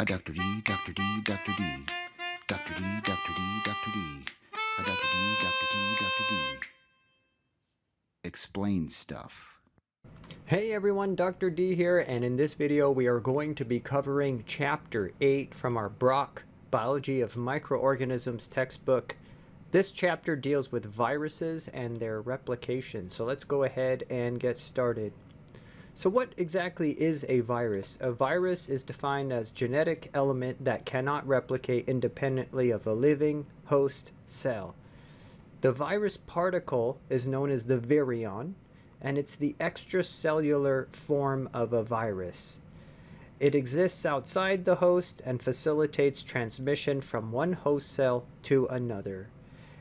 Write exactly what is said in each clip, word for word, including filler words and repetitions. A Doctor D, Doctor D, Doctor D. Doctor D, Doctor D, Doctor D. A Doctor D, Doctor D, Doctor D. Explain stuff. Hey everyone, Doctor D here, and in this video we are going to be covering Chapter eight from our Brock Biology of Microorganisms textbook. This chapter deals with viruses and their replication, so let's go ahead and get started. So what exactly is a virus? A virus is defined as a genetic element that cannot replicate independently of a living host cell. The virus particle is known as the virion, and it's the extracellular form of a virus. It exists outside the host and facilitates transmission from one host cell to another.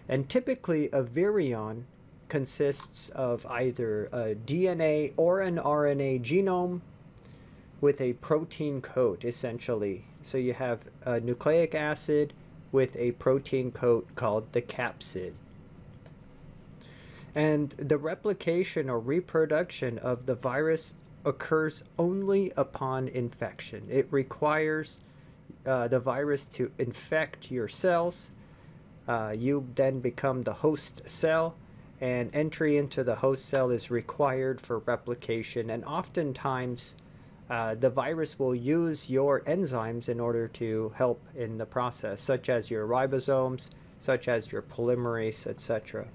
And typically a virion consists of either a D N A or an R N A genome with a protein coat, essentially. So you have a nucleic acid with a protein coat called the capsid. And the replication or reproduction of the virus occurs only upon infection. It requires uh, the virus to infect your cells. Uh, you then become the host cell, and entry into the host cell is required for replication. And oftentimes, uh, the virus will use your enzymes in order to help in the process, such as your ribosomes, such as your polymerase, et cetera.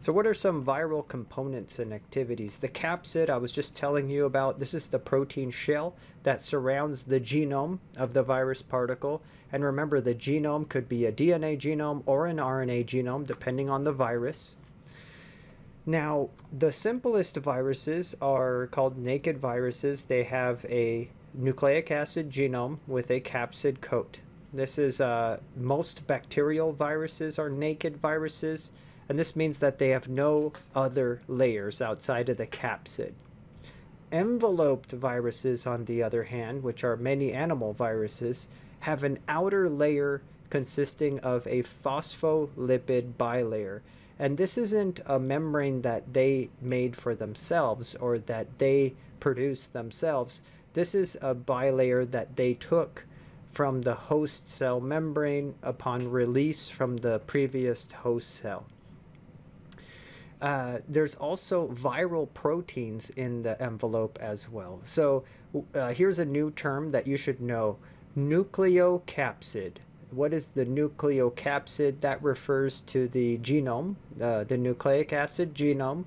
So what are some viral components and activities? The capsid I was just telling you about, this is the protein shell that surrounds the genome of the virus particle. And remember, the genome could be a D N A genome or an R N A genome, depending on the virus. Now, the simplest viruses are called naked viruses. They have a nucleic acid genome with a capsid coat. This is uh, most bacterial viruses are naked viruses. And this means that they have no other layers outside of the capsid. Enveloped viruses, on the other hand, which are many animal viruses, have an outer layer consisting of a phospholipid bilayer. And this isn't a membrane that they made for themselves or that they produced themselves. This is a bilayer that they took from the host cell membrane upon release from the previous host cell. Uh, there's also viral proteins in the envelope as well. So uh, here's a new term that you should know. Nucleocapsid. What is the nucleocapsid? That refers to the genome, uh, the nucleic acid genome,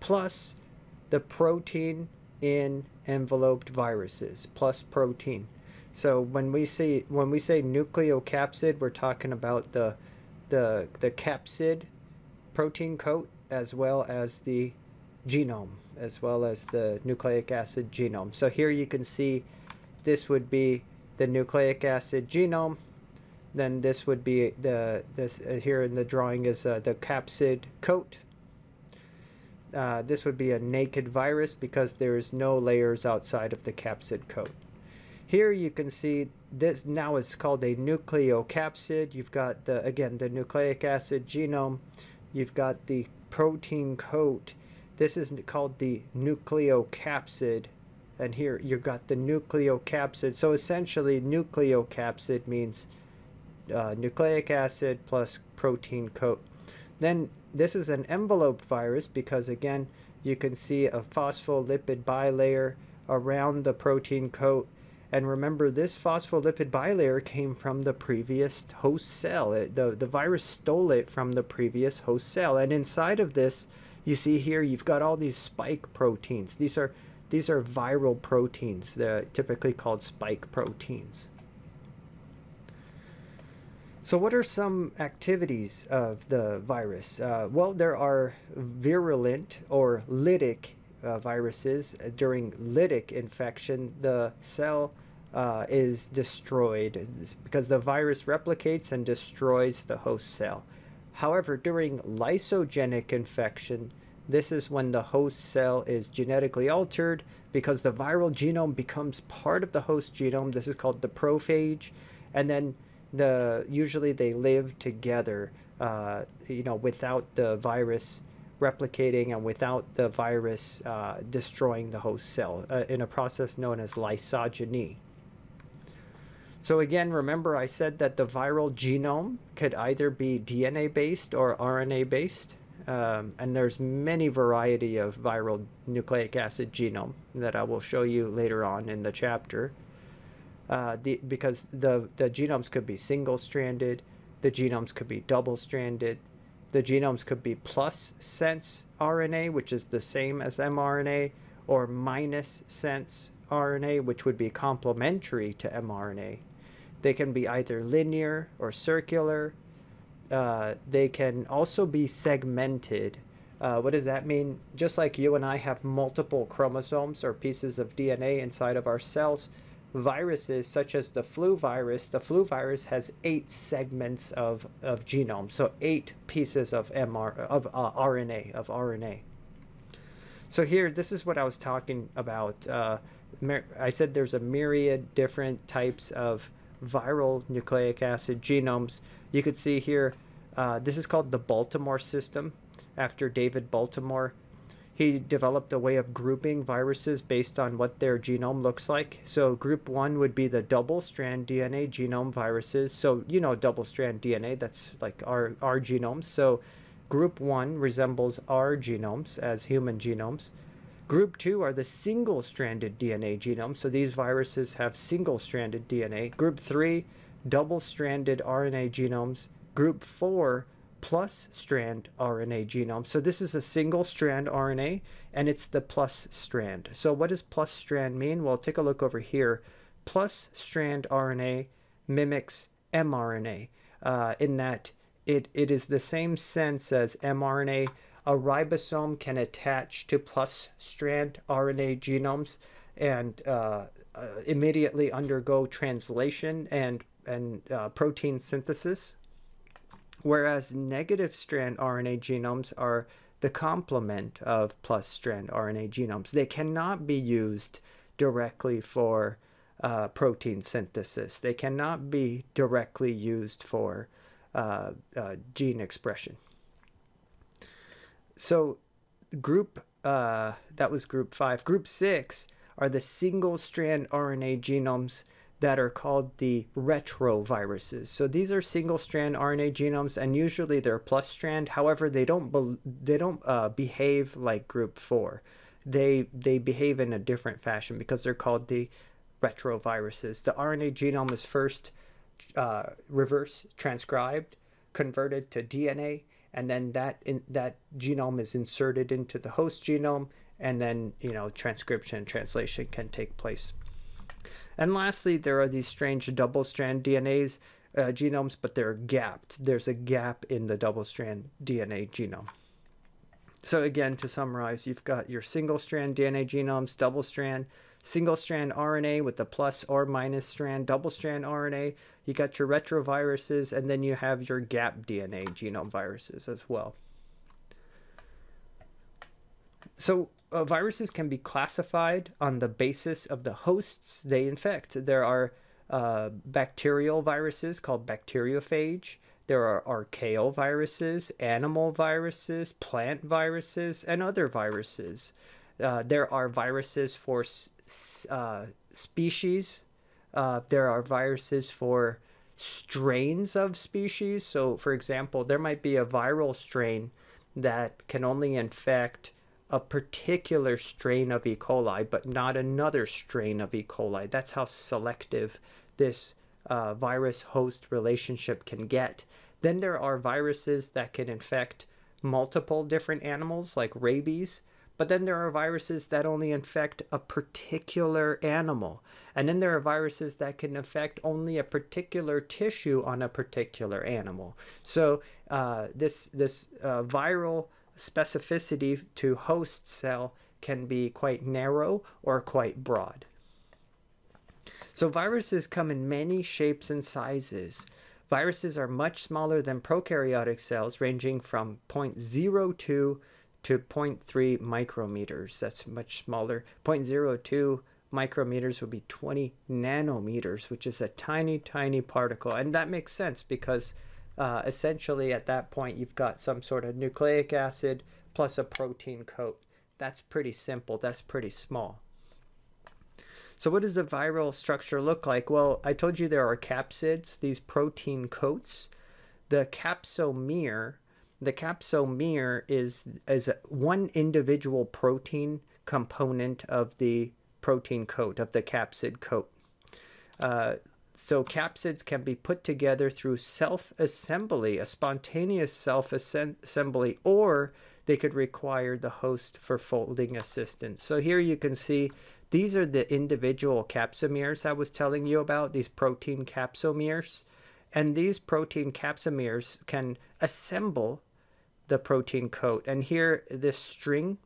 plus the protein in enveloped viruses, plus protein. So when we see, when we say nucleocapsid, we're talking about the, the, the capsid protein coat, as well as the genome, as well as the nucleic acid genome. So here you can see this would be the nucleic acid genome. Then this would be the this uh, here in the drawing is uh, the capsid coat. Uh, this would be a naked virus because there is no layers outside of the capsid coat. Here you can see this now is called a nucleocapsid. You've got the again the nucleic acid genome. You've got the protein coat. This is called the nucleocapsid, and here you've got the nucleocapsid. So essentially nucleocapsid means uh, nucleic acid plus protein coat. Then this is an enveloped virus because again you can see a phospholipid bilayer around the protein coat, and remember this phospholipid bilayer came from the previous host cell. It, the, the virus stole it from the previous host cell, and inside of this you see here you've got all these spike proteins. These are, these are viral proteins. They're typically called spike proteins. So what are some activities of the virus? Uh, well, there are virulent or lytic Uh, viruses. During lytic infection, the cell uh, is destroyed because the virus replicates and destroys the host cell. However, during lysogenic infection, this is when the host cell is genetically altered because the viral genome becomes part of the host genome. This is called the prophage, and then the usually they live together, uh, you know, without the virus replicating and without the virus uh, destroying the host cell uh, in a process known as lysogeny. So again, remember I said that the viral genome could either be D N A-based or R N A-based, um, and there's many variety of viral nucleic acid genome that I will show you later on in the chapter, uh, the, because the, the genomes could be single-stranded, the genomes could be double-stranded, the genomes could be plus sense R N A, which is the same as mRNA, or minus sense R N A, which would be complementary to mRNA. They can be either linear or circular. Uh, they can also be segmented. Uh, what does that mean? Just like you and I have multiple chromosomes or pieces of D N A inside of our cells, viruses such as the flu virus, the flu virus has eight segments of, of genome, so eight pieces of, M R, of uh, R N A, of R N A. So here, this is what I was talking about. Uh, I said there's a myriad different types of viral nucleic acid genomes. You could see here, uh, this is called the Baltimore system, after David Baltimore. He developed a way of grouping viruses based on what their genome looks like. So group one would be the double-strand D N A genome viruses. So, you know, double-strand D N A, that's like our, our genomes. So group one resembles our genomes as human genomes. Group two are the single-stranded D N A genomes, so these viruses have single-stranded D N A. Group three, double-stranded R N A genomes. Group four, plus-strand R N A genomes. So this is a single-strand R N A, and it's the plus-strand. So what does plus-strand mean? Well, take a look over here. Plus-strand R N A mimics mRNA uh, in that It, it is the same sense as mRNA. A ribosome can attach to plus-strand R N A genomes and uh, uh, immediately undergo translation and, and uh, protein synthesis, whereas negative-strand R N A genomes are the complement of plus-strand R N A genomes. They cannot be used directly for uh, protein synthesis. They cannot be directly used for Uh, uh, gene expression. So group, uh, that was group five. Group six are the single strand R N A genomes that are called the retroviruses. So these are single strand R N A genomes, and usually they're plus strand. However, they don't, be they don't uh, behave like group four. They, they behave in a different fashion because they're called the retroviruses. The R N A genome is first Uh, reverse transcribed, converted to D N A, and then that in, that genome is inserted into the host genome, and then you know transcription and translation can take place. And lastly, there are these strange double-strand D N As uh, genomes, but they're gapped. There's a gap in the double-strand D N A genome. So again, to summarize, you've got your single-strand D N A genomes, double-strand, single-strand R N A with the plus or minus strand, double-strand R N A, you got your retroviruses, and then you have your gap D N A genome viruses as well. So uh, viruses can be classified on the basis of the hosts they infect. There are uh, bacterial viruses called bacteriophage. There are archaeal viruses, animal viruses, plant viruses, and other viruses. Uh, there are viruses for uh, species. Uh, there are viruses for strains of species. So, for example, there might be a viral strain that can only infect a particular strain of E. coli, but not another strain of E. coli. That's how selective this Uh, virus-host relationship can get. Then there are viruses that can infect multiple different animals, like rabies, but then there are viruses that only infect a particular animal. And then there are viruses that can infect only a particular tissue on a particular animal. So uh, this, this uh, viral specificity to host cell can be quite narrow or quite broad. So viruses come in many shapes and sizes. Viruses are much smaller than prokaryotic cells, ranging from zero point zero two to zero point three micrometers. That's much smaller. zero point zero two micrometers would be twenty nanometers, which is a tiny, tiny particle. And that makes sense because uh, essentially at that point you've got some sort of nucleic acid plus a protein coat. That's pretty simple. That's pretty small. So what does the viral structure look like? Well, I told you there are capsids, these protein coats. The capsomere, the capsomere is, is one individual protein component of the protein coat, of the capsid coat. Uh, so capsids can be put together through self-assembly, a spontaneous self-assembly, or they could require the host for folding assistance. So here you can see these are the individual capsomeres I was telling you about, these protein capsomeres. And these protein capsomeres can assemble the protein coat. And here, this string,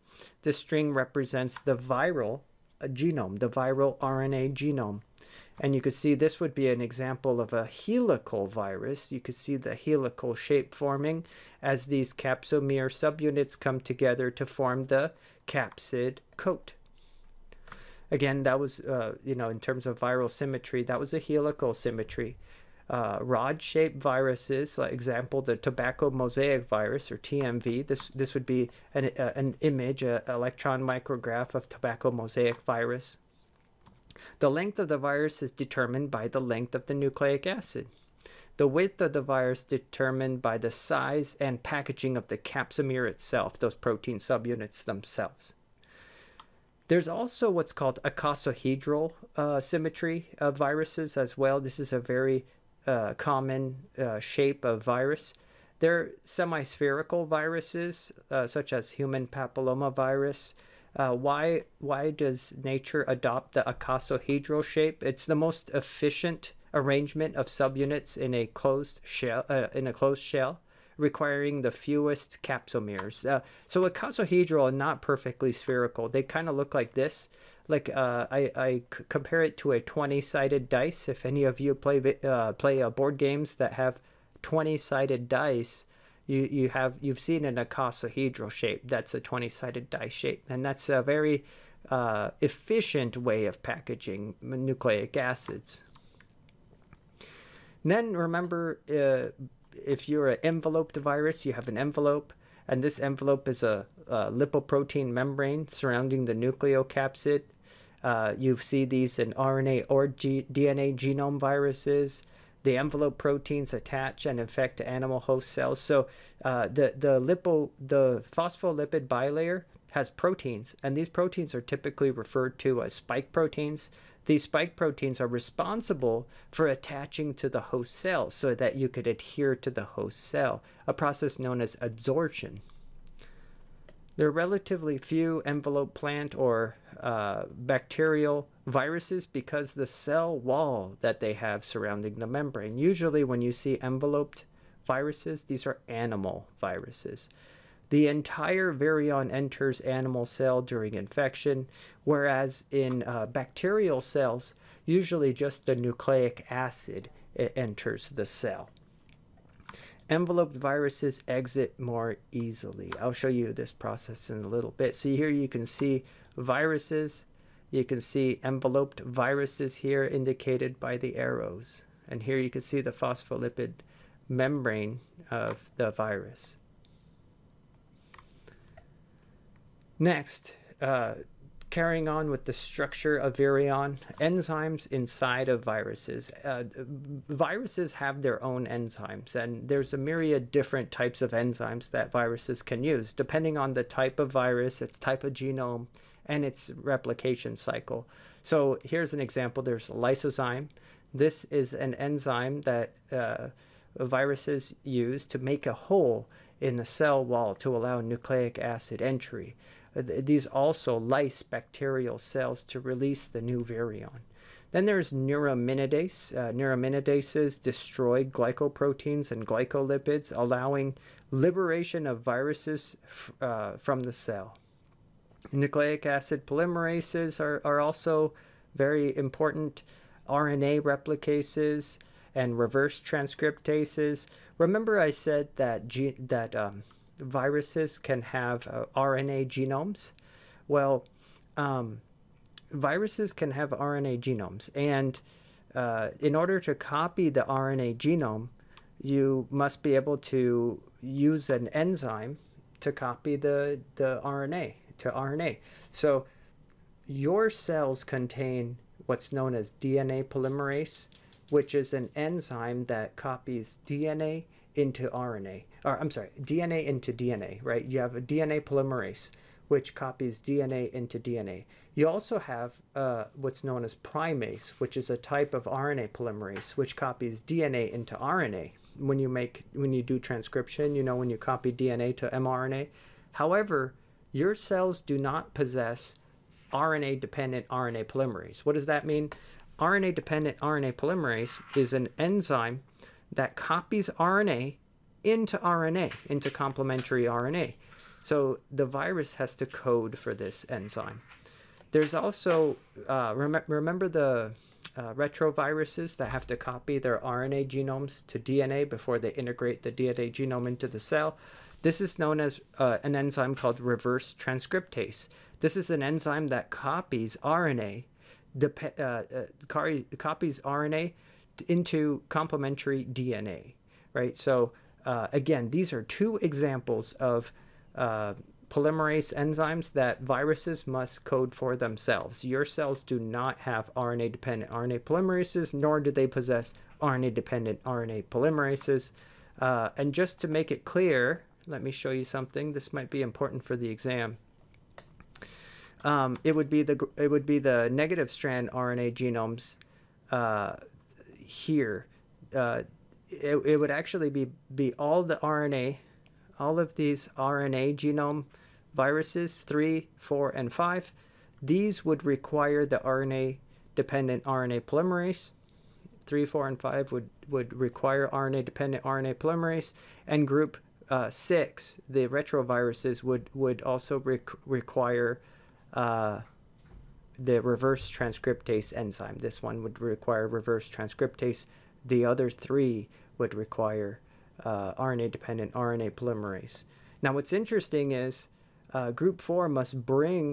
this string represents the viral genome, the viral R N A genome. And you could see this would be an example of a helical virus. You could see the helical shape forming as these capsomere subunits come together to form the capsid coat. Again, that was, uh, you know, in terms of viral symmetry, that was a helical symmetry. Uh, rod-shaped viruses, like example, the tobacco mosaic virus, or T M V. This this would be an, uh, an image, an electron micrograph of tobacco mosaic virus. The length of the virus is determined by the length of the nucleic acid. The width of the virus determined by the size and packaging of the capsomere itself, those protein subunits themselves. There's also what's called icosahedral uh, symmetry of viruses as well. This is a very Uh, common uh, shape of virus. They're semi-spherical viruses, uh, such as human papillomavirus. Uh, why, why does nature adopt the icosahedral shape? It's the most efficient arrangement of subunits in a closed shell, uh, in a closed shell, requiring the fewest capsomeres. Uh, so icosahedral are not perfectly spherical. They kind of look like this. Like uh, I, I compare it to a twenty-sided dice. If any of you play uh, play uh, board games that have twenty-sided dice, you you have you've seen an icosahedral shape. That's a twenty-sided dice shape, and that's a very uh, efficient way of packaging nucleic acids. And then remember, uh, if you're an enveloped virus, you have an envelope. And this envelope is a, a lipoprotein membrane surrounding the nucleocapsid. Uh, you see these in R N A or G D N A genome viruses. The envelope proteins attach and infect animal host cells. So uh, the, the, lipo, the phospholipid bilayer has proteins, and these proteins are typically referred to as spike proteins. These spike proteins are responsible for attaching to the host cell so that you could adhere to the host cell, a process known as adsorption. There are relatively few envelope plant or uh, bacterial viruses because the cell wall that they have surrounding the membrane. Usually when you see enveloped viruses, these are animal viruses. The entire virion enters animal cell during infection, whereas in uh, bacterial cells, usually just the nucleic acid enters the cell. Enveloped viruses exit more easily. I'll show you this process in a little bit. So here you can see viruses. You can see enveloped viruses here indicated by the arrows. And here you can see the phospholipid membrane of the virus. Next, uh, carrying on with the structure of virion, enzymes inside of viruses. Uh, viruses have their own enzymes, and there's a myriad different types of enzymes that viruses can use, depending on the type of virus, its type of genome, and its replication cycle. So here's an example. There's a lysozyme. This is an enzyme that uh, viruses use to make a hole in the cell wall to allow nucleic acid entry. These also lyse bacterial cells to release the new virion. Then there's neuraminidase. Uh, neuraminases destroy glycoproteins and glycolipids, allowing liberation of viruses uh, from the cell. Nucleic acid polymerases are, are also very important. R N A replicases and reverse transcriptases. Remember I said that, ge that um, viruses can have uh, R N A genomes? Well, um, viruses can have R N A genomes. And uh, in order to copy the R N A genome, you must be able to use an enzyme to copy the, the R N A to R N A. So your cells contain what's known as D N A polymerase, which is an enzyme that copies D N A into R N A, or I'm sorry, D N A into D N A, right? You have a D N A polymerase, which copies D N A into D N A. You also have uh, what's known as primase, which is a type of R N A polymerase, which copies D N A into R N A. When you make, when you do transcription, you know, when you copy D N A to mRNA. However, your cells do not possess R N A-dependent R N A polymerase. What does that mean? R N A-dependent R N A polymerase is an enzyme that copies R N A into R N A, into complementary R N A. So the virus has to code for this enzyme. There's also, uh, rem remember the uh, retroviruses that have to copy their R N A genomes to D N A before they integrate the D N A genome into the cell? This is known as uh, an enzyme called reverse transcriptase. This is an enzyme that copies R N A, uh, uh, copies R N A into complementary D N A, right? So uh, again, these are two examples of Uh, polymerase enzymes that viruses must code for themselves. Your cells do not have R N A-dependent R N A polymerases, nor do they possess R N A-dependent R N A polymerases. Uh, and just to make it clear, let me show you something. This might be important for the exam. Um, it would be the it would be the negative strand R N A genomes uh, here. Uh, it, it would actually be be all the R N A. All of these R N A genome viruses, three, four, and five, these would require the R N A-dependent R N A polymerase. Three, four, and five would, would require R N A-dependent R N A polymerase. And group uh, six, the retroviruses, would, would also rec require uh, the reverse transcriptase enzyme. This one would require reverse transcriptase. The other three would require Uh, R N A-dependent R N A polymerase. Now, what's interesting is uh, group four must bring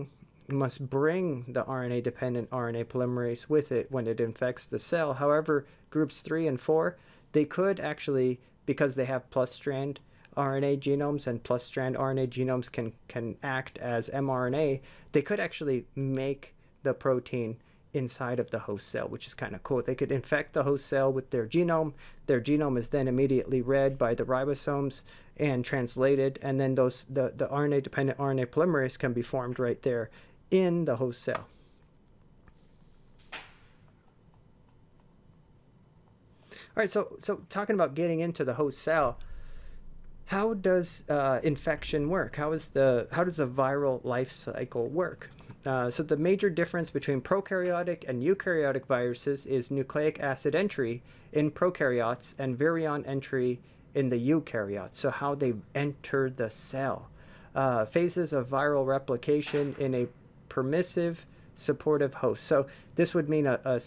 must bring the R N A-dependent R N A polymerase with it when it infects the cell. However, groups three and four, they could actually, because they have plus strand R N A genomes, and plus strand R N A genomes can can act as mRNA, they could actually make the protein inside of the host cell, which is kind of cool. They could infect the host cell with their genome. Their genome is then immediately read by the ribosomes and translated, and then those the, the R N A-dependent R N A polymerase can be formed right there in the host cell. All right, so, so talking about getting into the host cell, how does uh, infection work? How is the, how does the viral life cycle work? Uh, so the major difference between prokaryotic and eukaryotic viruses is nucleic acid entry in prokaryotes and virion entry in the eukaryotes, so how they enter the cell. Uh, phases of viral replication in a permissive supportive host. So this would mean a, a,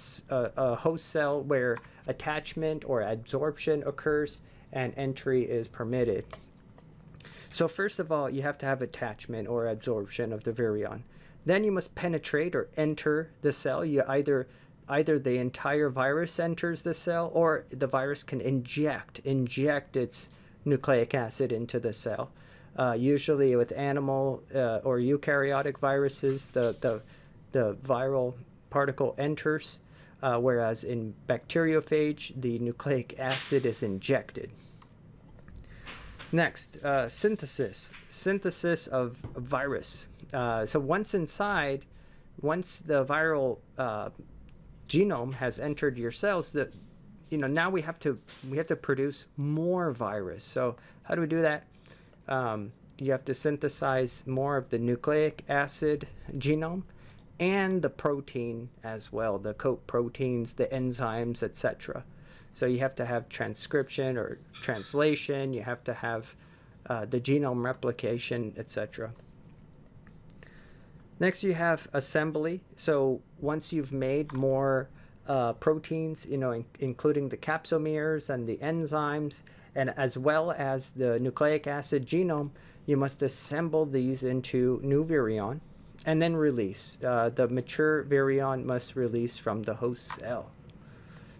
a host cell where attachment or adsorption occurs and entry is permitted. So first of all, you have to have attachment or adsorption of the virion. Then you must penetrate or enter the cell. You either, either the entire virus enters the cell, or the virus can inject, inject its nucleic acid into the cell. Uh, usually with animal uh, or eukaryotic viruses, the, the, the viral particle enters, uh, whereas in bacteriophage, the nucleic acid is injected. Next, uh, synthesis, synthesis of virus. Uh, so once inside, once the viral uh, genome has entered your cells, the, you know, now we have to we have to produce more virus. So how do we do that? Um, you have to synthesize more of the nucleic acid genome and the protein as well, the coproteins, the enzymes, et cetera. So you have to have transcription or translation. You have to have uh, the genome replication, et cetera. Next, you have assembly. So once you've made more uh, proteins, you know, in, including the capsomeres and the enzymes, and as well as the nucleic acid genome, you must assemble these into new virion and then release. Uh, the mature virion must release from the host cell.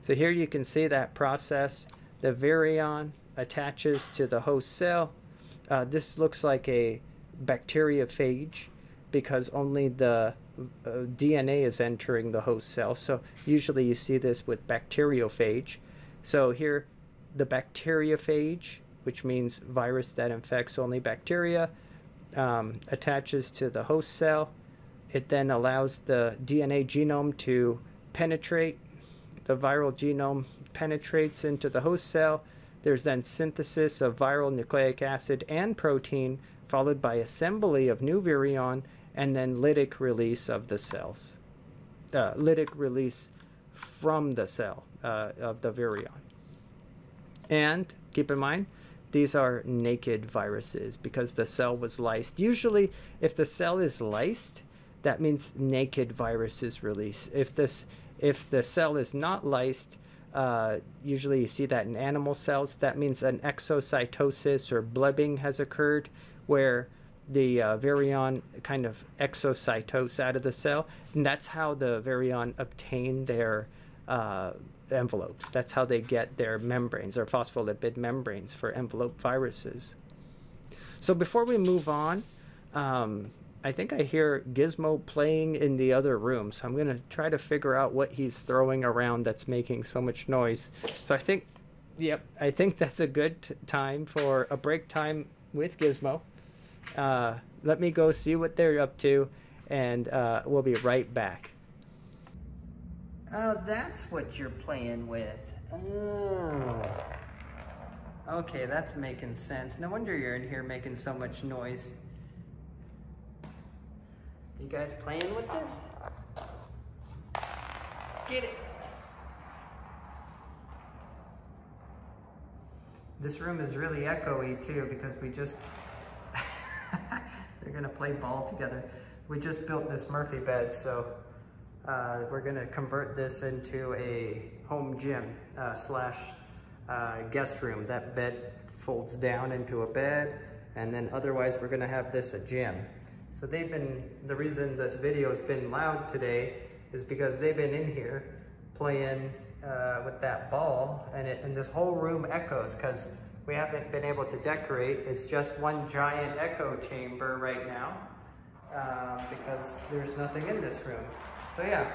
So here you can see that process. The virion attaches to the host cell. Uh, this looks like a bacteriophage, because only the uh, D N A is entering the host cell. So usually you see this with bacteriophage. So here, the bacteriophage, which means virus that infects only bacteria, um, attaches to the host cell. It then allows the D N A genome to penetrate. The viral genome penetrates into the host cell. There's then synthesis of viral nucleic acid and protein, followed by assembly of new virion, and then lytic release of the cells, uh, lytic release from the cell uh, of the virion. And keep in mind, these are naked viruses because the cell was lysed. Usually, if the cell is lysed, that means naked virus is released. If this, if the cell is not lysed, uh, usually you see that in animal cells. That means an exocytosis or blubbing has occurred, where the uh, virion kind of exocytose out of the cell, and that's how the virion obtain their uh, envelopes. That's how they get their membranes, their phospholipid membranes for envelope viruses. So before we move on, um, I think I hear Gizmo playing in the other room, so I'm going to try to figure out what he's throwing around that's making so much noise. So I think, yep, I think that's a good t time for a break time with Gizmo. Uh, let me go see what they're up to, and uh, we'll be right back. Oh, that's what you're playing with. Oh. Okay, that's making sense. No wonder you're in here making so much noise. You guys playing with this? Get it! This room is really echoey too, because we just... they're gonna play ball together. We just built this Murphy bed, so uh, we're gonna convert this into a home gym uh, slash uh, guest room. That bed folds down into a bed, and then otherwise we're gonna have this a gym. So they've been, the reason this video's been loud today is because they've been in here playing uh, with that ball, and, it, and this whole room echoes because we haven't been able to decorate. It's just one giant echo chamber right now uh, because there's nothing in this room. So yeah,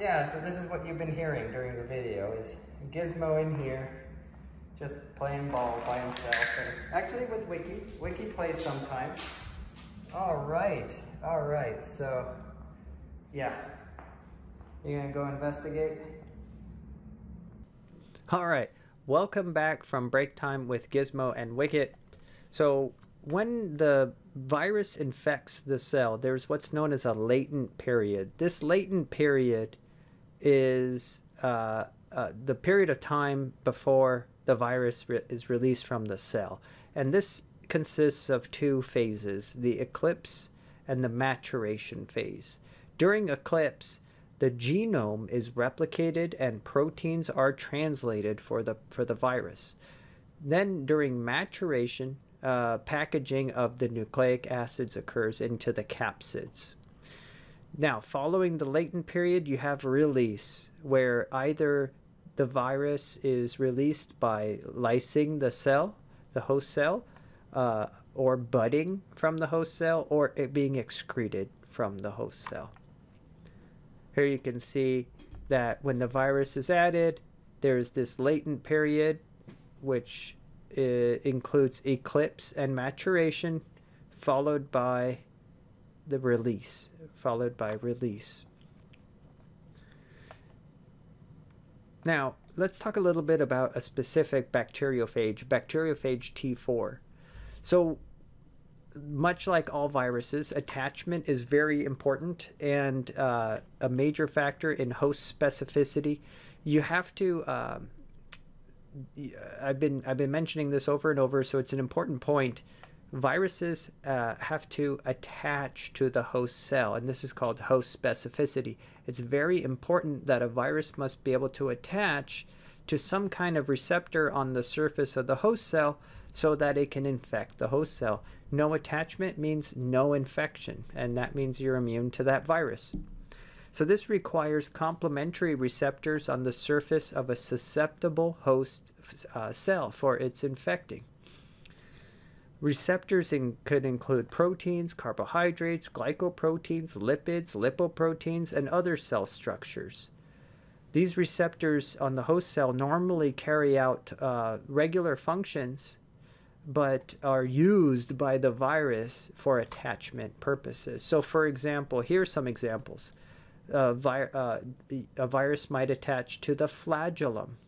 yeah, so this is what you've been hearing during the video is Gizmo in here just playing ball by himself. And actually with Wiki, Wiki plays sometimes. All right, all right, so, yeah. You gonna go investigate? All right, welcome back from break time with Gizmo and Wicket. So when the virus infects the cell, there's what's known as a latent period. This latent period is uh, uh, the period of time before the virus re is released from the cell. And this consists of two phases, the eclipse and the maturation phase. During eclipse, the genome is replicated and proteins are translated for the for the virus. Then during maturation, uh, packaging of the nucleic acids occurs into the capsids. Now, following the latent period, you have release, where either the virus is released by lysing the cell, the host cell, Uh, or budding from the host cell, or it being excreted from the host cell. Here you can see that when the virus is added, there's this latent period, which uh, includes eclipse and maturation, followed by the release, followed by release. Now, let's talk a little bit about a specific bacteriophage, bacteriophage T four. So much like all viruses, attachment is very important and uh, a major factor in host specificity. You have to, um, I've been, I've been mentioning this over and over, so it's an important point. Viruses uh, have to attach to the host cell, and this is called host specificity. It's very important that a virus must be able to attach to some kind of receptor on the surface of the host cell, so that it can infect the host cell. No attachment means no infection, and that means you're immune to that virus. So this requires complementary receptors on the surface of a susceptible host uh, cell for its infecting. Receptors in, could include proteins, carbohydrates, glycoproteins, lipids, lipoproteins, and other cell structures. These receptors on the host cell normally carry out uh, regular functions, but are used by the virus for attachment purposes. So for example, here's some examples. Uh, vi uh, a virus might attach to the flagellum.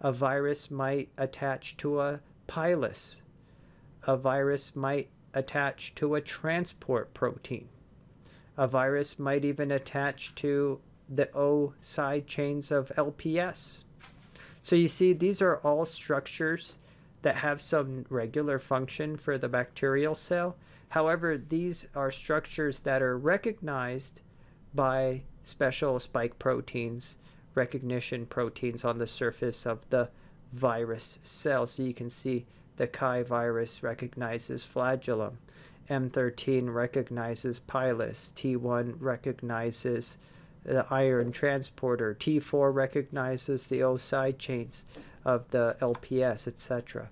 A virus might attach to a pilus. A virus might attach to a transport protein. A virus might even attach to the O side chains of L P S. So you see, these are all structures that have some regular function for the bacterial cell. However, these are structures that are recognized by special spike proteins, recognition proteins on the surface of the virus cell. So you can see the C I virus recognizes flagellum, M thirteen recognizes pilus, T one recognizes the iron transporter, T four recognizes the O side chains of the L P S, et cetera.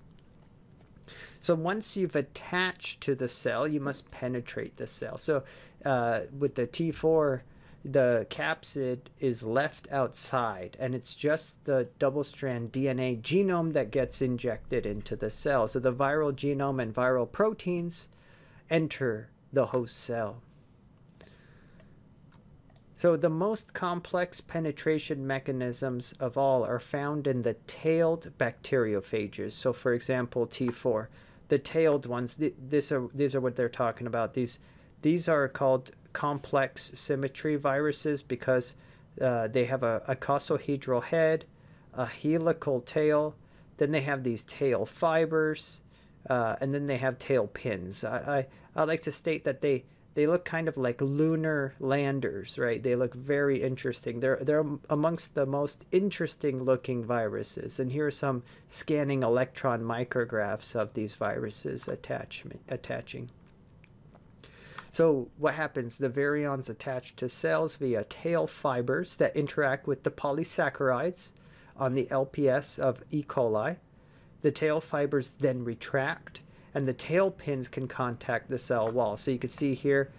So once you've attached to the cell, you must penetrate the cell. So uh, with the T four, the capsid is left outside, and it's just the double-strand D N A genome that gets injected into the cell. So the viral genome and viral proteins enter the host cell. So the most complex penetration mechanisms of all are found in the tailed bacteriophages. So for example, T four, the tailed ones, th this are, these are what they're talking about. These, these are called complex symmetry viruses because uh, they have a, a icosahedral head, a helical tail, then they have these tail fibers, uh, and then they have tail pins. I, I, I like to state that they They look kind of like lunar landers, right? They look very interesting. They're, they're amongst the most interesting looking viruses. And here are some scanning electron micrographs of these viruses attachment, attaching. So what happens? The virions attach to cells via tail fibers that interact with the polysaccharides on the L P S of E. coli. The tail fibers then retract, and the tail pins can contact the cell wall. So you can see here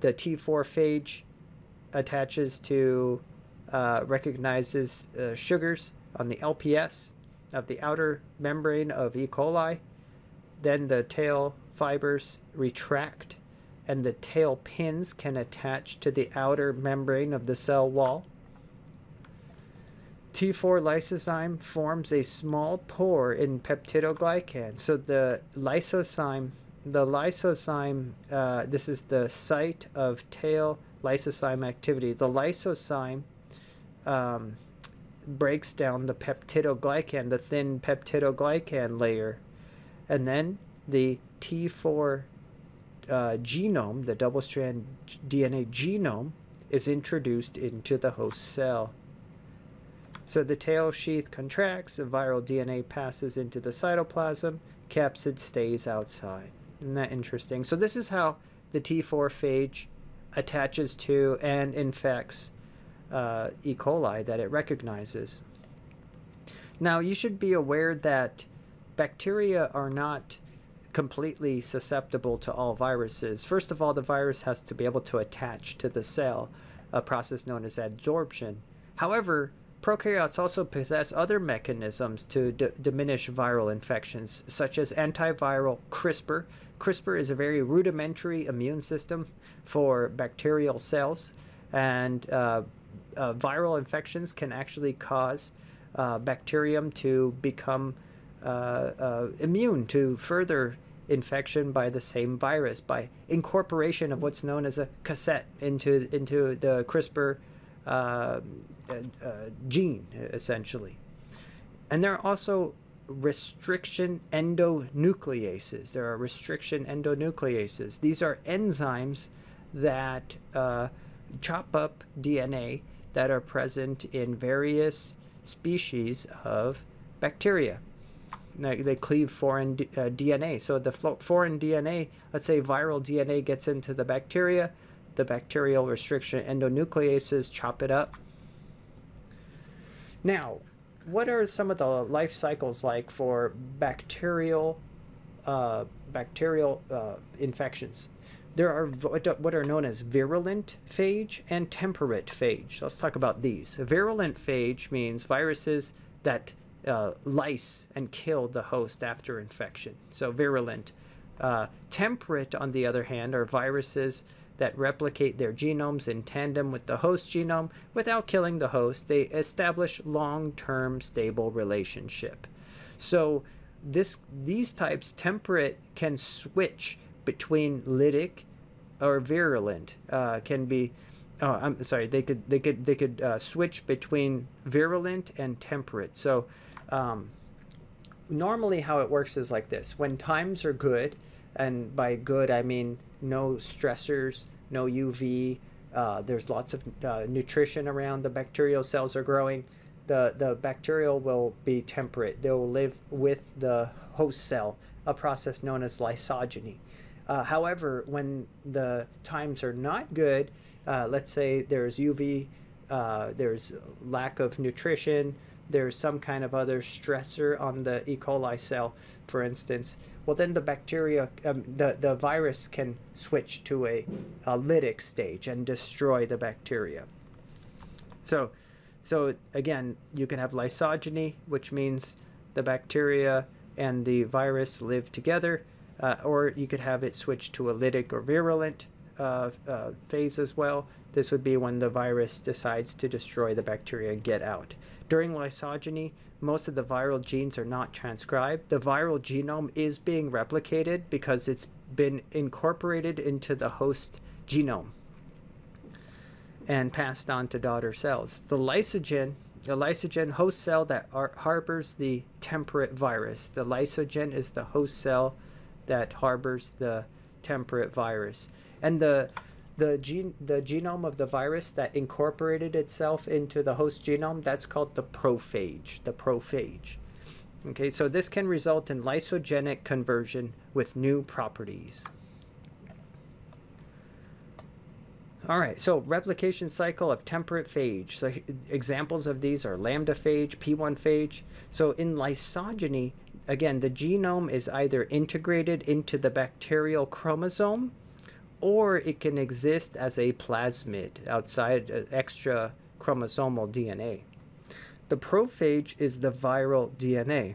the T four phage attaches to, uh, recognizes uh, sugars on the L P S of the outer membrane of E. coli. Then the tail fibers retract, and the tail pins can attach to the outer membrane of the cell wall. T four lysozyme forms a small pore in peptidoglycan. So the lysozyme, the lysozyme, uh, this is the site of tail lysozyme activity. The lysozyme um, breaks down the peptidoglycan, the thin peptidoglycan layer. And then the T four uh, genome, the double-strand D N A genome, is introduced into the host cell. So the tail sheath contracts, the viral D N A passes into the cytoplasm, capsid stays outside. Isn't that interesting? So this is how the T four phage attaches to and infects uh, E. coli that it recognizes. Now you should be aware that bacteria are not completely susceptible to all viruses. First of all, the virus has to be able to attach to the cell, a process known as adsorption. However, prokaryotes also possess other mechanisms to diminish viral infections, such as antiviral CRISPR. CRISPR is a very rudimentary immune system for bacterial cells, and uh, uh, viral infections can actually cause uh, bacterium to become uh, uh, immune to further infection by the same virus by incorporation of what's known as a cassette into, into the CRISPR Uh, uh, gene, essentially. And there are also restriction endonucleases. There are restriction endonucleases. These are enzymes that uh, chop up D N A that are present in various species of bacteria. Now, they cleave foreign d uh, D N A. So the foreign D N A, let's say viral D N A gets into the bacteria, the bacterial restriction endonucleases chop it up. Now, what are some of the life cycles like for bacterial uh, bacterial uh, infections. There are what are known as virulent phage and temperate phage. So let's talk about these. A virulent phage means viruses that uh, lyse and kill the host after infection. So virulent. Uh, temperate, on the other hand, are viruses that replicate their genomes in tandem with the host genome without killing the host. They establish long-term stable relationship. So this, these types, temperate, can switch between lytic or virulent. Uh, can be, oh, I'm sorry, they could they could they could uh, switch between virulent and temperate. So um, normally, how it works is like this: when times are good, and by good I mean no stressors, no U V. Uh, there's lots of uh, nutrition around. The bacterial cells are growing. The the bacterial will be temperate. They will live with the host cell, a process known as lysogeny. Uh, however, when the times are not good, uh, let's say there's U V, uh, there's lack of nutrition, there's some kind of other stressor on the E. coli cell, for instance, well, then the bacteria, um, the, the virus can switch to a, a lytic stage and destroy the bacteria. So, so again, you can have lysogeny, which means the bacteria and the virus live together, uh, or you could have it switch to a lytic or virulent uh, uh, phase as well. This would be when the virus decides to destroy the bacteria and get out. During lysogeny, most of the viral genes are not transcribed. The viral genome is being replicated because it's been incorporated into the host genome and passed on to daughter cells. The lysogen, the lysogen host cell that ar- harbors the temperate virus. The lysogen is the host cell that harbors the temperate virus. And the The, gene, the genome of the virus that incorporated itself into the host genome, that's called the prophage, the prophage. Okay, so this can result in lysogenic conversion with new properties. All right, so replication cycle of temperate phage. So examples of these are lambda phage, P one phage. So in lysogeny, again, the genome is either integrated into the bacterial chromosome, or it can exist as a plasmid outside uh, extra chromosomal D N A. The prophage is the viral D N A.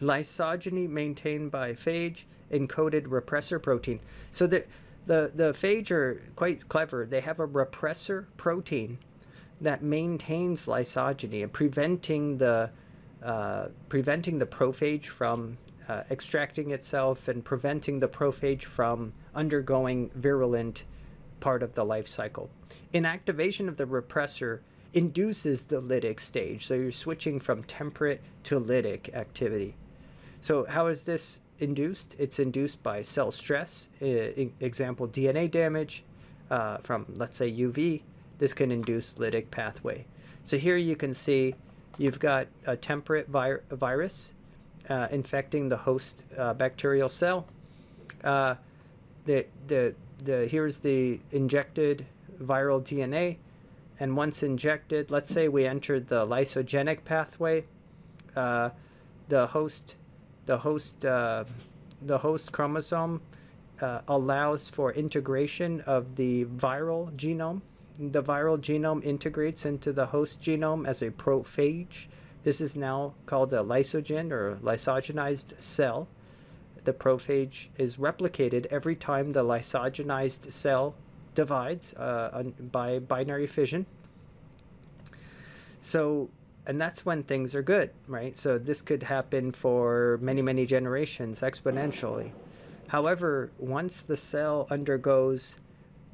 Lysogeny maintained by phage encoded repressor protein. So the, the, the phage are quite clever. They have a repressor protein that maintains lysogeny and preventing the, uh, preventing the prophage from Uh, extracting itself and preventing the prophage from undergoing virulent part of the life cycle. Inactivation of the repressor induces the lytic stage, so you're switching from temperate to lytic activity. So how is this induced? It's induced by cell stress, uh, example D N A damage uh, from, let's say, U V. This can induce lytic pathway. So here you can see you've got a temperate vir virus Uh, infecting the host uh, bacterial cell. Uh, the, the, the, here's the injected viral D N A, and once injected, let's say we entered the lysogenic pathway, uh, the host, the host, uh, the host chromosome uh, allows for integration of the viral genome. The viral genome integrates into the host genome as a prophage. This is now called a lysogen or lysogenized cell. The prophage is replicated every time the lysogenized cell divides uh, by binary fission. So, and that's when things are good, right? So this could happen for many, many generations exponentially. However, once the cell undergoes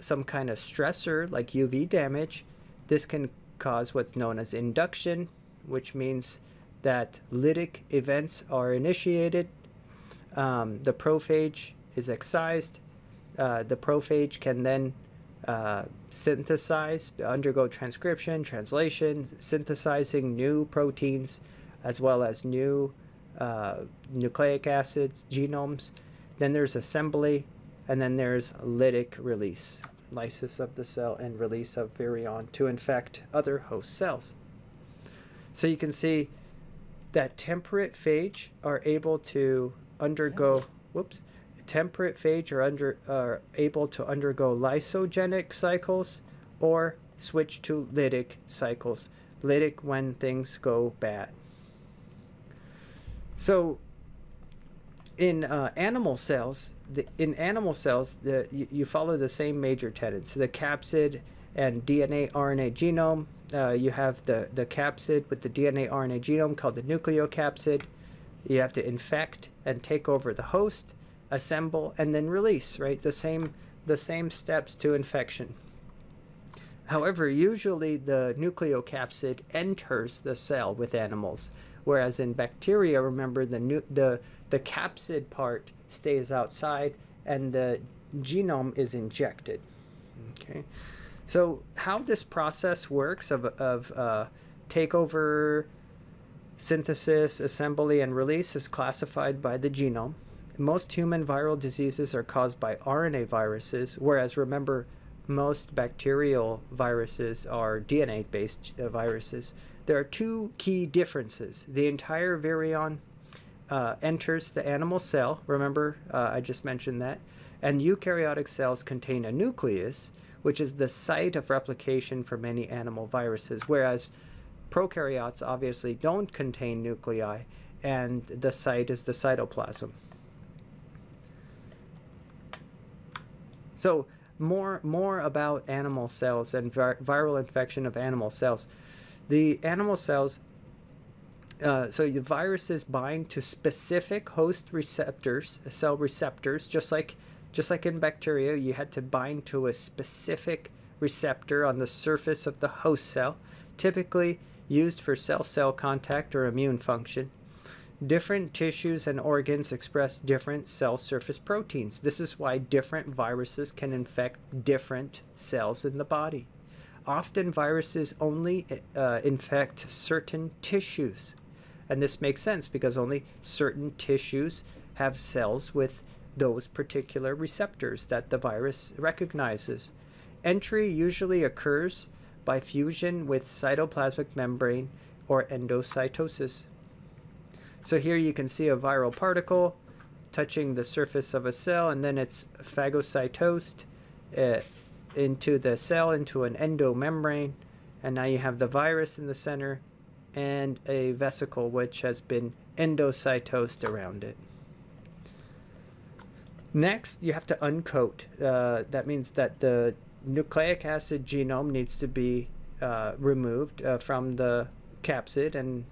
some kind of stressor like U V damage, this can cause what's known as induction, which means that lytic events are initiated. Um, the prophage is excised. Uh, the prophage can then uh, synthesize, undergo transcription, translation, synthesizing new proteins, as well as new uh, nucleic acids, genomes. Then there's assembly, and then there's lytic release, lysis of the cell and release of virion to infect other host cells. So you can see that temperate phage are able to undergo whoops, temperate phage are, under, are able to undergo lysogenic cycles or switch to lytic cycles. Lytic when things go bad. So in uh, animal cells, the, in animal cells, the, you, you follow the same major tenets. The capsid and D N A, R N A genome. Uh, you have the, the capsid with the D N A, R N A genome called the nucleocapsid. You have to infect and take over the host, assemble, and then release, right? The same, the same steps to infection. However, usually the nucleocapsid enters the cell with animals, whereas in bacteria, remember, the, the, the capsid part stays outside and the genome is injected. Okay, so how this process works of, of uh, takeover, synthesis, assembly, and release is classified by the genome. Most human viral diseases are caused by R N A viruses, whereas, remember, most bacterial viruses are D N A-based uh, viruses. There are two key differences. The entire virion uh, enters the animal cell. Remember, uh, I just mentioned that. And eukaryotic cells contain a nucleus, which is the site of replication for many animal viruses, whereas prokaryotes obviously don't contain nuclei, and the site is the cytoplasm. So more, more about animal cells and vir viral infection of animal cells. The animal cells, uh, so the viruses bind to specific host receptors, cell receptors, just like, just like in bacteria, you had to bind to a specific receptor on the surface of the host cell, typically used for cell-cell contact or immune function. Different tissues and organs express different cell surface proteins. This is why different viruses can infect different cells in the body. Often viruses only uh, infect certain tissues, and this makes sense because only certain tissues have cells with those particular receptors that the virus recognizes. Entry usually occurs by fusion with cytoplasmic membrane or endocytosis. So here you can see a viral particle touching the surface of a cell, and then it's phagocytosed uh, into the cell, into an endomembrane, and now you have the virus in the center and a vesicle which has been endocytosed around it. Next, you have to uncoat. Uh, that means that the nucleic acid genome needs to be uh, removed uh, from the capsid and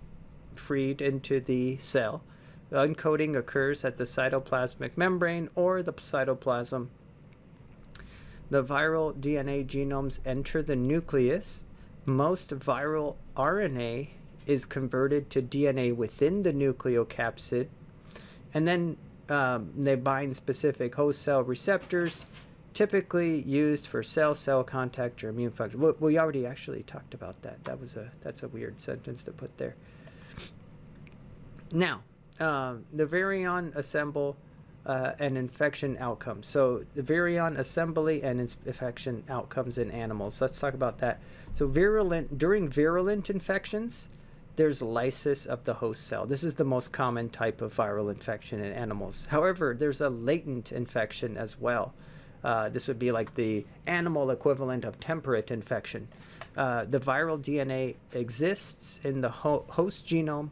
freed into the cell. The uncoating occurs at the cytoplasmic membrane or the cytoplasm. The viral D N A genomes enter the nucleus. Most viral R N A is converted to D N A within the nucleocapsid, and then um, they bind specific host cell receptors, typically used for cell-cell contact or immune function. We, we already actually talked about that. That was a that's a weird sentence to put there. Now, uh, the virion assemble uh, and infection outcomes. So the virion assembly and infection outcomes in animals. Let's talk about that. So virulent during virulent infections, there's lysis of the host cell. This is the most common type of viral infection in animals. However, there's a latent infection as well. Uh, this would be like the animal equivalent of temperate infection. Uh, the viral D N A exists in the ho host genome,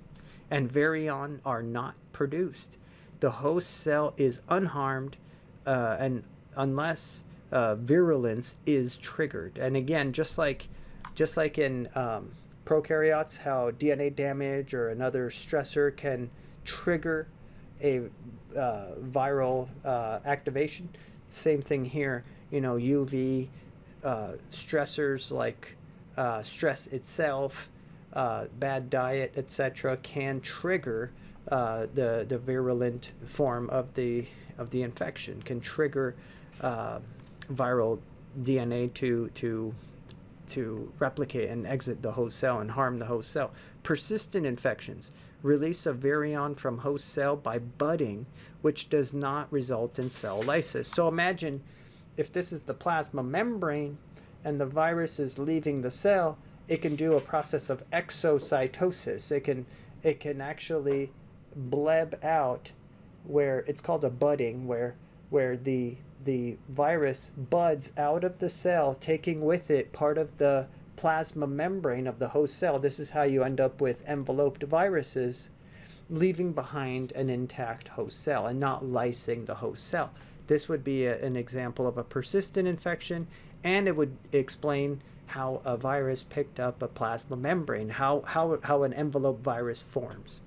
and virion are not produced. The host cell is unharmed uh, and unless uh, virulence is triggered. And again, just like, just like in um, prokaryotes, how D N A damage or another stressor can trigger a uh, viral uh, activation, same thing here. You know, U V uh, stressors like uh, stress itself, Uh, bad diet, et cetera, can trigger uh, the the virulent form of the of the infection. Can trigger uh, viral D N A to to to replicate and exit the host cell and harm the host cell. Persistent infections release a virion from host cell by budding, which does not result in cell lysis. So imagine if this is the plasma membrane and the virus is leaving the cell. It can do a process of exocytosis. It can, it can actually bleb out where it's called a budding, where where the the virus buds out of the cell, taking with it part of the plasma membrane of the host cell. This is how you end up with enveloped viruses, leaving behind an intact host cell and not lysing the host cell. This would be a, an example of a persistent infection, and it would explain how a virus picked up a plasma membrane, how, how, how an enveloped virus forms.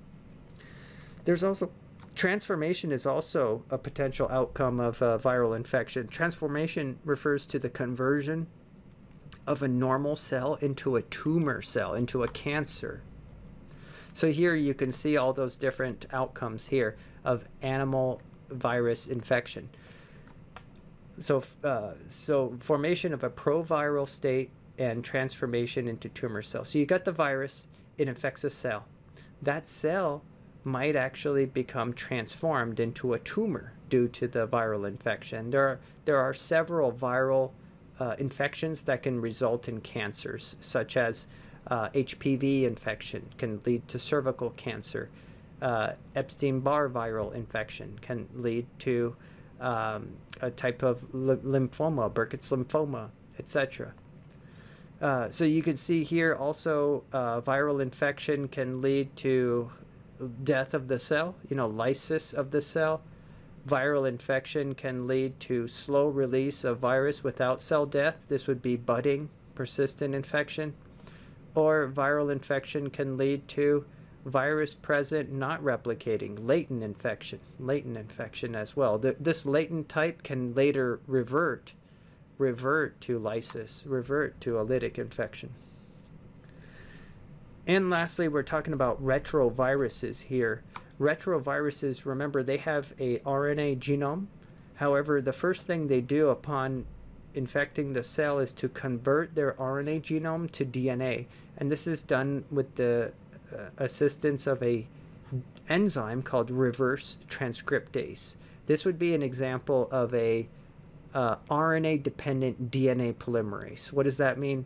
There's also transformation is also a potential outcome of a viral infection. Transformation refers to the conversion of a normal cell into a tumor cell, into a cancer. So here you can see all those different outcomes here of animal virus infection. So, uh, so formation of a proviral state and transformation into tumor cells. So you got the virus, it infects a cell. That cell might actually become transformed into a tumor due to the viral infection. There are, there are several viral uh, infections that can result in cancers, such as uh, H P V infection can lead to cervical cancer. Uh, Epstein-Barr viral infection can lead to um, a type of lymphoma, Burkitt's lymphoma, et cetera. Uh, so you can see here also uh, viral infection can lead to death of the cell, you know, lysis of the cell. Viral infection can lead to slow release of virus without cell death. This would be budding, persistent infection. Or viral infection can lead to virus present, not replicating, latent infection, latent infection as well. The, this latent type can later revert, revert to lysis, revert to a lytic infection. And lastly, we're talking about retroviruses here. Retroviruses, remember, they have a R N A genome. However, the first thing they do upon infecting the cell is to convert their R N A genome to D N A. And this is done with the uh, assistance of a enzyme called reverse transcriptase. This would be an example of a uh, R N A-dependent D N A polymerase. What does that mean?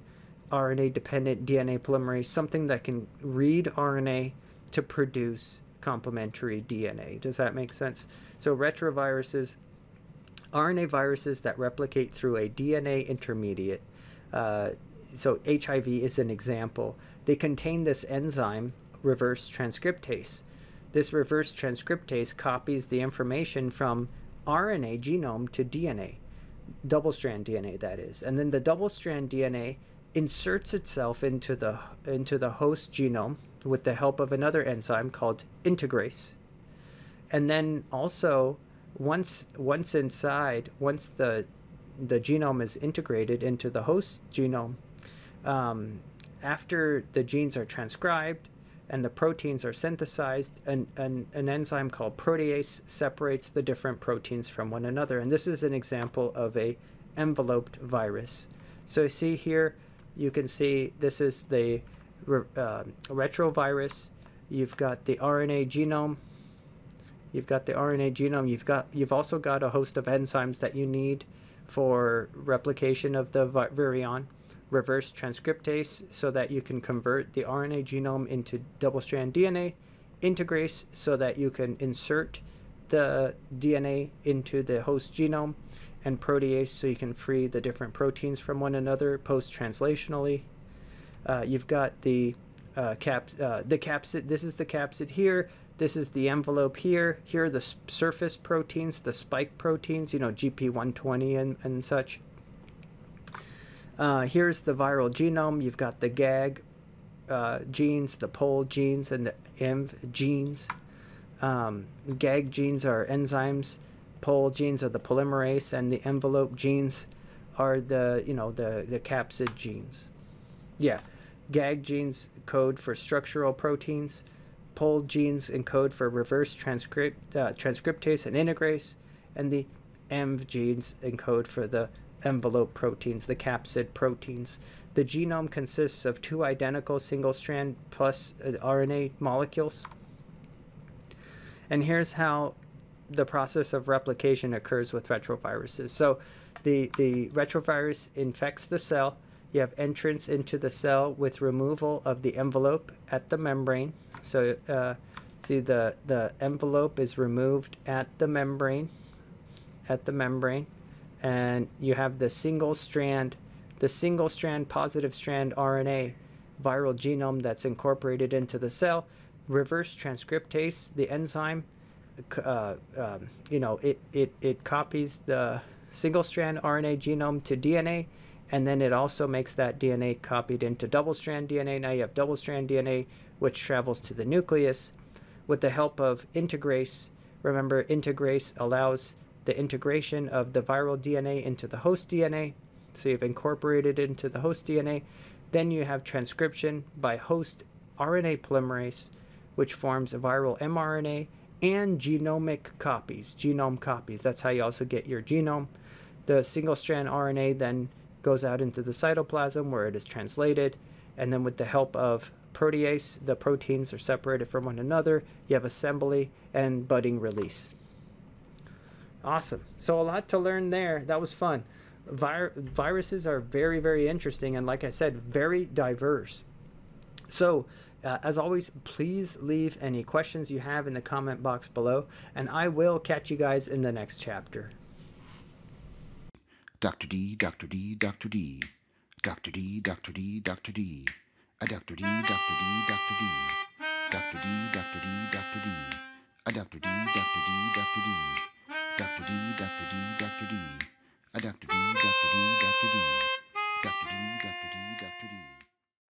R N A-dependent D N A polymerase, something that can read R N A to produce complementary D N A. Does that make sense? So retroviruses, R N A viruses that replicate through a D N A intermediate. Uh, so H I V is an example. They contain this enzyme, reverse transcriptase. This reverse transcriptase copies the information from R N A genome to D N A, double-strand D N A that is. And then the double-strand D N A inserts itself into the into the host genome with the help of another enzyme called integrase. And then also once once inside, once the the genome is integrated into the host genome, um, after the genes are transcribed and the proteins are synthesized, an, an, an enzyme called protease separates the different proteins from one another. And this is an example of a enveloped virus. So see here, you can see this is the uh, retrovirus. You've got the R N A genome. You've got the R N A genome. You've got you've also got a host of enzymes that you need for replication of the virion, reverse transcriptase, so that you can convert the R N A genome into double-strand D N A, integrase, so that you can insert the D N A into the host genome, and protease, so you can free the different proteins from one another post-translationally. Uh, you've got the uh, cap, uh, the capsid. This is the capsid here. This is the envelope here. Here are the surface proteins, the spike proteins, you know, G P one twenty and, and such. Uh, here's the viral genome. You've got the gag uh, genes, the pol genes, and the env genes. Um, gag genes are enzymes. Pol genes are the polymerase, and the envelope genes are the, you know, the, the capsid genes. Yeah, gag genes code for structural proteins. Pol genes encode for reverse transcript, uh, transcriptase and integrase. And the env genes encode for the envelope proteins, the capsid proteins. The genome consists of two identical single-strand plus uh, R N A molecules. And here's how the process of replication occurs with retroviruses. So the, the retrovirus infects the cell. You have entrance into the cell with removal of the envelope at the membrane. So, uh, See, the, the envelope is removed at the membrane, at the membrane, and you have the single strand, the single strand positive strand R N A viral genome that's incorporated into the cell. Reverse transcriptase, the enzyme, uh, um, you know, it, it, it copies the single strand R N A genome to D N A, and then it also makes that D N A copied into double strand D N A. Now you have double strand D N A, which travels to the nucleus with the help of integrase. Remember, integrase allows the integration of the viral D N A into the host D N A. So you've incorporated it into the host D N A. Then you have transcription by host R N A polymerase, which forms a viral mRNA and genomic copies, genome copies. That's how you also get your genome. The single-strand R N A then goes out into the cytoplasm where it is translated, and then with the help of protease, the proteins are separated from one another. You have assembly and budding release. Awesome. So a lot to learn there. That was fun. Vir viruses are very, very interesting, and like I said, very diverse. So uh, as always, please leave any questions you have in the comment box below, and I will catch you guys in the next chapter. Doctor D, Doctor D, Doctor D, Doctor D, Doctor D, Doctor D, a Doctor D, Doctor D, Doctor D, Doctor D, Doctor D, Doctor D, a Doctor D, Doctor D, Doctor D, Doctor D, Doctor D, Doctor D, a Doctor D, Doctor D, Doctor D, Doctor D, Doctor D, Doctor D.